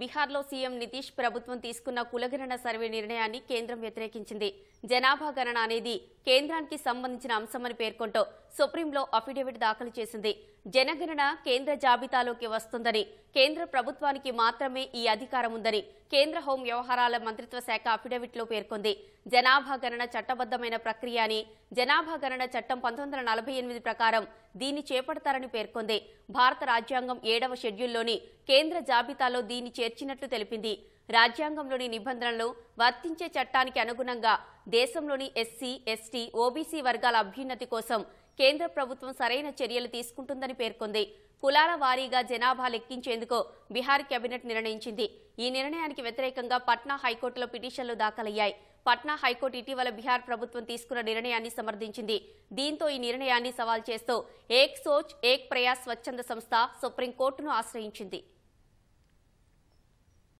బిహార్లో CM Nitish ప్రభుత్వం తీసుకున్న కులగణన సర్వే నిర్ణయాన్ని కేంద్రం వ్యతిరేకించింది. జనాభా గణన అనేది కేంద్రానికి సంబంధించిన అంశమని పేర్కొంటూ సుప్రీంలో అఫిడవిట్ దాఖలు చేసింది. జనగణన కేంద్ర జాబితాలోకి వస్తుందని, కేంద్ర ప్రభుత్వానికి మాత్రమే ఈ అధికారం ఉందని కేంద్ర హోం వ్యవహారాల మంత్రిత్వ శాఖ అఫిడవిట్లో పేర్కొంది. జనాభా గణన చట్టబద్ధమైన ప్రక్రియ అని, జనాభా గణన చట్టం 1948 ప్రకారం దీన్ని చేపడతారని పేర్కొంది. భారత రాజ్యాంగం 7వ షెడ్యూల్లోని కేంద్ర జాబితాలో దీన్ని చేర్చినట్లు తెలిపింది. రాజ్యాంగంలోని నిబంధనలు వర్తించే చట్టానికి అనుగుణంగా దేశంలోని ఎస్సీ, ఎస్టీ, ఓబీసీ వర్గాల అభ్యున్నతి కోసం కేంద్ర ప్రభుత్వం సరైన చర్యలు తీసుకుంటుందని పేర్కొంది. కులాల వారీగా జనాభా లెక్కించేందుకు బిహార్ కేబినెట్ నిర్ణయించింది. ఈ నిర్ణయానికి వ్యతిరేకంగా పట్నా హైకోర్టులో పిటిషన్లు దాఖలయ్యాయి. పట్నా హైకోర్టు ఇటీవల బిహార్ ప్రభుత్వం తీసుకున్న నిర్ణయాన్ని సమర్థించింది. దీంతో ఈ నిర్ణయాన్ని సవాల్ చేస్తూ ఏక్ సోచ్ ఏక్ ప్రయాస్ స్వచ్ఛంద సంస్థ సుప్రీంకోర్టును ఆశ్రయించింది.